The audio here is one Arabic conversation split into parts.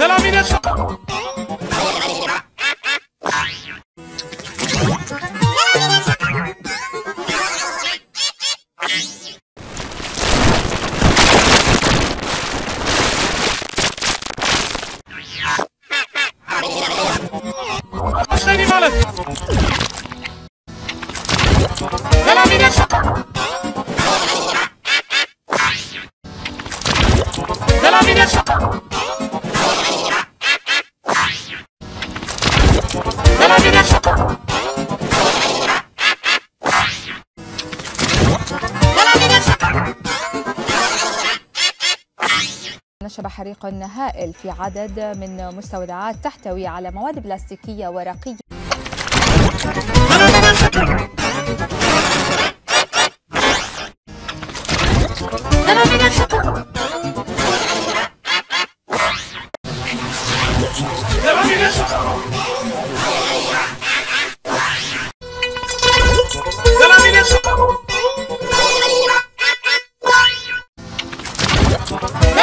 della Minnesota. نشر حريق هائل في عدد من مستودعات تحتوي على مواد بلاستيكية ورقية. Let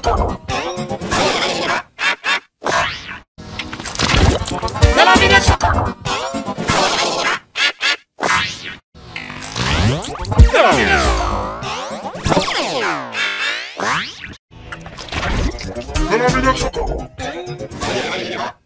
me get some.